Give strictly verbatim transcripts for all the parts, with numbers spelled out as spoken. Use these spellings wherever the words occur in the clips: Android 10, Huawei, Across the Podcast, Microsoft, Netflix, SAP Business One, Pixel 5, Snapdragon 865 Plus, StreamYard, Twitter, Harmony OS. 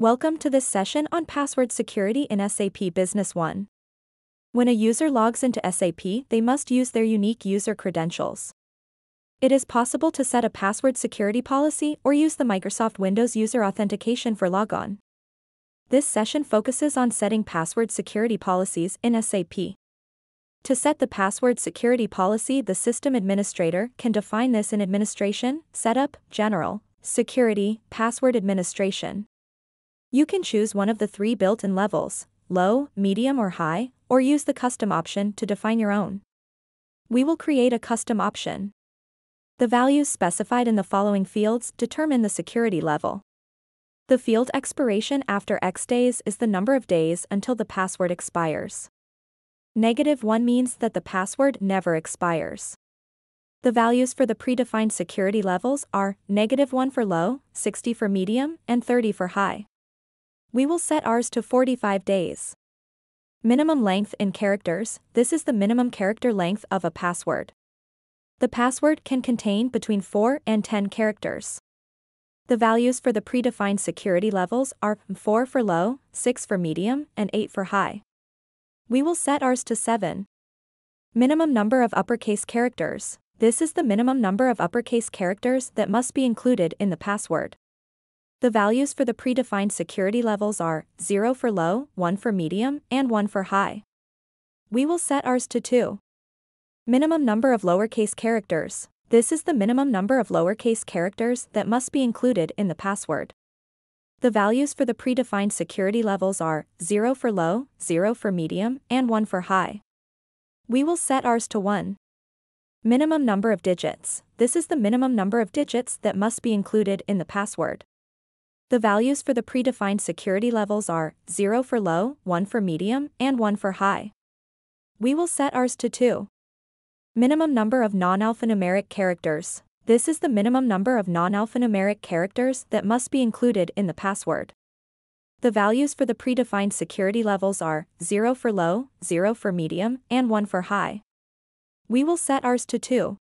Welcome to this session on password security in S A P Business One. When a user logs into S A P, they must use their unique user credentials. It is possible to set a password security policy or use the Microsoft Windows User Authentication for logon. This session focuses on setting password security policies in S A P. To set the password security policy, the system administrator can define this in Administration, Setup, General, Security, Password Administration. You can choose one of the three built-in levels, low, medium or high, or use the custom option to define your own. We will create a custom option. The values specified in the following fields determine the security level. The field expiration after X days is the number of days until the password expires. negative one means that the password never expires. The values for the predefined security levels are negative one for low, sixty for medium, and thirty for high. We will set ours to forty-five days. Minimum length in characters, this is the minimum character length of a password. The password can contain between four and ten characters. The values for the predefined security levels are four for low, six for medium, and eight for high. We will set ours to seven. Minimum number of uppercase characters, this is the minimum number of uppercase characters that must be included in the password. The values for the predefined security levels are zero for low, one for medium, and one for high. We will set ours to two. Minimum number of lowercase characters. This is the minimum number of lowercase characters that must be included in the password. The values for the predefined security levels are zero for low, zero for medium, and one for high. We will set ours to one. Minimum number of digits. This is the minimum number of digits that must be included in the password. The values for the predefined security levels are zero for low, one for medium, and one for high. We will set ours to two. Minimum number of non-alphanumeric characters. This is the minimum number of non-alphanumeric characters that must be included in the password. The values for the predefined security levels are zero for low, zero for medium, and one for high. We will set ours to two.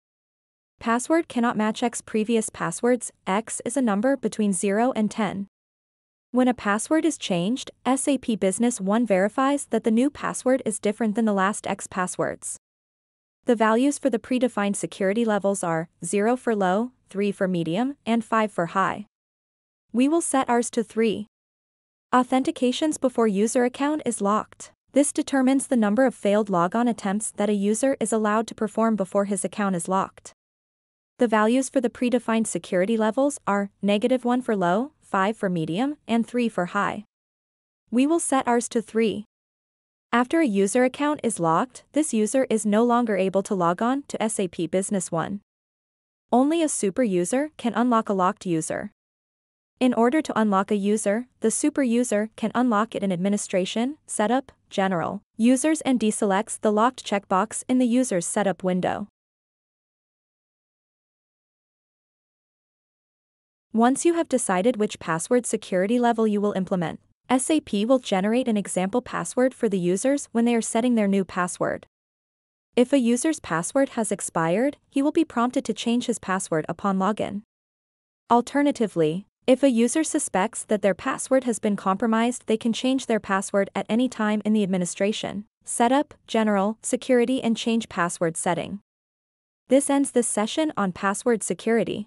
Password cannot match X previous passwords. X is a number between zero and ten. When a password is changed, S A P Business One verifies that the new password is different than the last X passwords. The values for the predefined security levels are zero for low, three for medium, and five for high. We will set ours to three. Authentications before user account is locked. This determines the number of failed logon attempts that a user is allowed to perform before his account is locked. The values for the predefined security levels are negative one for low, five for medium, and three for high. We will set ours to three. After a user account is locked, this user is no longer able to log on to S A P Business One. Only a super user can unlock a locked user. In order to unlock a user, the super user can unlock it in Administration, Setup, General, Users and deselects the locked checkbox in the User's Setup window. Once you have decided which password security level you will implement, S A P will generate an example password for the users when they are setting their new password. If a user's password has expired, he will be prompted to change his password upon login. Alternatively, if a user suspects that their password has been compromised, they can change their password at any time in the Administration, Setup, General, Security and Change Password setting. This ends this session on password security.